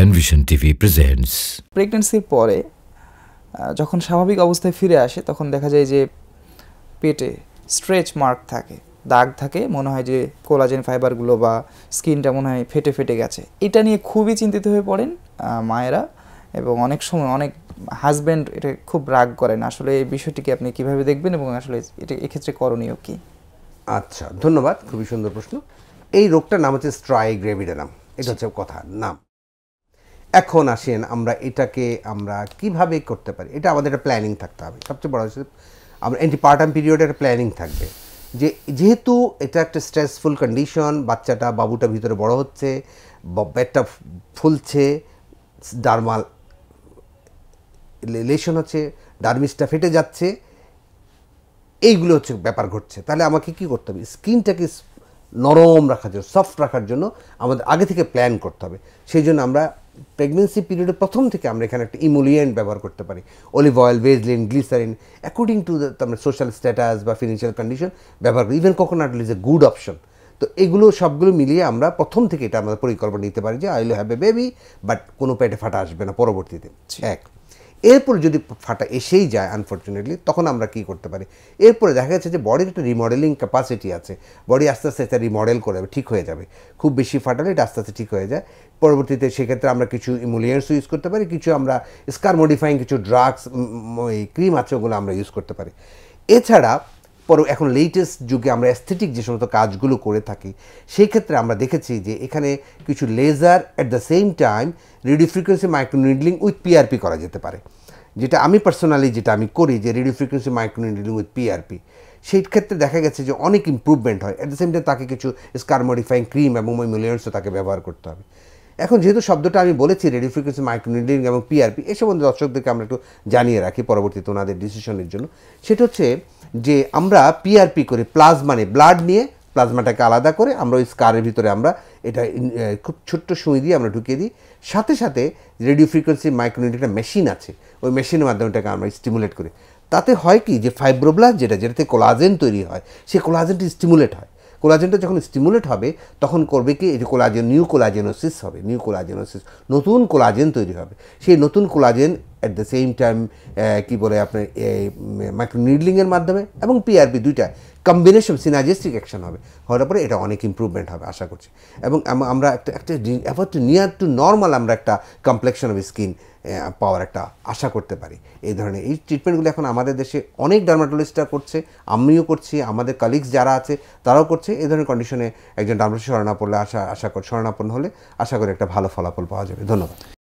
and Vision TV presents. Pregnancy pore, jokhon shabhabik obosthay fire ashe, tokhon dekha jay je pete stretch mark thake, dag thake, mone hoy je collagen fiber gulo ba skin ta mone hoy fete fete geche. Eta niye khubi chintito hoye poren maera ebong onek shomoy onek husband eta khub rag koren. Ashole ei bishoytike apni kibhabe dekhben ebong ashole eta ei khetre koroniyo ki? আচ্ছা ধন্যবাদ খুবই সুন্দর প্রশ্ন এই রোগটার নাম হচ্ছে স্ট্রাইগ্রেভিডানাম এটা হচ্ছে কথা নাম এখন আসেন আমরা এটাকে আমরা কিভাবে করতে পারি এটা আমাদের একটা প্ল্যানিং থাকতে হবে সবচেয়ে বড় হচ্ছে আমরা অ্যান্টিপার্টাম পিরিয়ডে একটা প্ল্যানিং থাকবে যে যেহেতু এটা একটা স্ট্রেসফুল কন্ডিশন বাচ্চাটা বাবুটা ভিতরে বড় হচ্ছে পেটটা ফুলছে ডার্মাল লেশন হচ্ছে ডার্মিসটা ফেটে যাচ্ছে এইগুলো হচ্ছে ব্যাপার ঘটছে তাহলে আমাকে কি করতে হবে স্কিনটাকে নরম রাখার জন্য সফট রাখার জন্য আমাদের আগে থেকে প্ল্যান করতে হবে সেইজন্য আমরা প্রেগন্যান্সি পিরিয়ডে প্রথম থেকে আমরা এখানে একটা ইমোলিয়েন্ট ব্যবহার করতে পারি olive oil Vaseline glycerine according to আমরা সোশ্যাল স্ট্যাটাস বা ফিনান্সিয়াল কন্ডিশন ব্যবহার করি even coconut is a good option তো এগুলো সবগুলো মিলিয়ে আমরা প্রথম থেকে এটা আমাদের পরিকল্পনা নিতে পারি যে I will have a baby but কোনো পেটে ফাটা আসবে না পরবর্তীতে এক এরপর যদি ফাটা এসেই যায় আনফরচুনেটলি তখন আমরা কি করতে পারি এরপরে দেখা যাচ্ছে যে বডির একটা রিমডেলিং ক্যাপাসিটি আছে বডি আস্তে আস্তে এটা রিমডেল করে ঠিক হয়ে যাবে খুব বেশি ফাটালে এটা আস্তে আস্তে ঠিক হয়ে যায় পরবর্তীতে সেক্ষেত্রে আমরা কিছু ইমোলিয়েন্টস ইউজ করতে পারি কিছু আমরা স্কার মডিফাইং কিছু ড্রাগস এই ক্রিম আছে ওগুলো আমরা ইউজ করতে পারি এছাড়া পরে এখন লেটেস্ট যুগে আমরা অ্যাস্থেটিক যে সমস্ত কাজগুলো করে থাকি সেই ক্ষেত্রে আমরা দেখেছি যে এখানে কিছু laser at the same time radio frequency microneedling with PRP করা যেতে পারে যেটা আমি পার্সোনালি যেটা আমি করি যে radio frequency microneedling with PRP সেই ক্ষেত্রে দেখা গেছে যে অনেক ইম্প্রুভমেন্ট হয় অ্যাট দ্য সেম টাইম তাকে কিছু স্কার মডিফাইং ক্রিম এবং ইমোলিয়েন্টসও তাকে ব্যবহার করতে হবে এখন যেহেতু শব্দটা আমি বলেছি রেডিও ফ্রিকোয়েন্সি মাইক্রোনিডলিং এবং পিআরপি এ সম্বন্ধে দর্শকদেরকে আমরা একটু জানিয়ে রাখি পরবর্তীতে ওনাদের ডিসিশনের জন্য সেটা হচ্ছে যে আমরা পিআরপি করে প্লাজমা নিয়ে ব্লাড নিয়ে প্লাজমাটাকে আলাদা করে আমরা ওই স্কারের ভিতরে আমরা এটা খুব ছোট্ট সুই দিয়ে আমরা ঢুকিয়ে দিই সাথে সাথে রেডিও ফ্রিকোয়েন্সি মাইক্রোনিডলিং একটা মেশিন আছে ওই মেশিনের মাধ্যমে এটাকে আমরা স্টিমুলেট করি তাতে হয় কি যে ফাইব্রোব্লাস্ট যেটাতে কোলাজেন তৈরি হয় সেই কোলাজেনটি স্টিমুলেট হয় কোলাজেনটা যখন স্টিমুলেট হবে তখন করবে কি এই যে কোলাজেন নিউকোলাজেনোসিস হবে নিউকোলাজেনোসিস নতুন কোলাজেন তৈরি হবে সেই নতুন collagen at the same time কী বলে আপনার এই মাইক্রোনিডলিংয়ের মাধ্যমে এবং পিআরপি দুইটা কম্বিনেশন সিনার্জিস্টিক অ্যাকশন হবে হওয়ার পরে এটা অনেক ইম্প্রুভমেন্ট হবে আশা করছি এবং আমরা একটা অ্যাভার্ট নিয়ার টু নর্মাল আমরা একটা কমপ্লেকশন অফ স্কিন পাওয়ার একটা আশা করতে পারি এই ধরনের এই ট্রিটমেন্টগুলো এখন আমাদের দেশে অনেক ডার্মাটোলজিস্টরা করছে আমিও করছি আমাদের কলিগস যারা আছে তারাও করছে এই ধরনের কন্ডিশনে একজন ডার্মাটোলজিস্ট শরণাপন্ন হলে আশা করি একটা ভালো ফলাফল পাওয়া যাবে ধন্যবাদ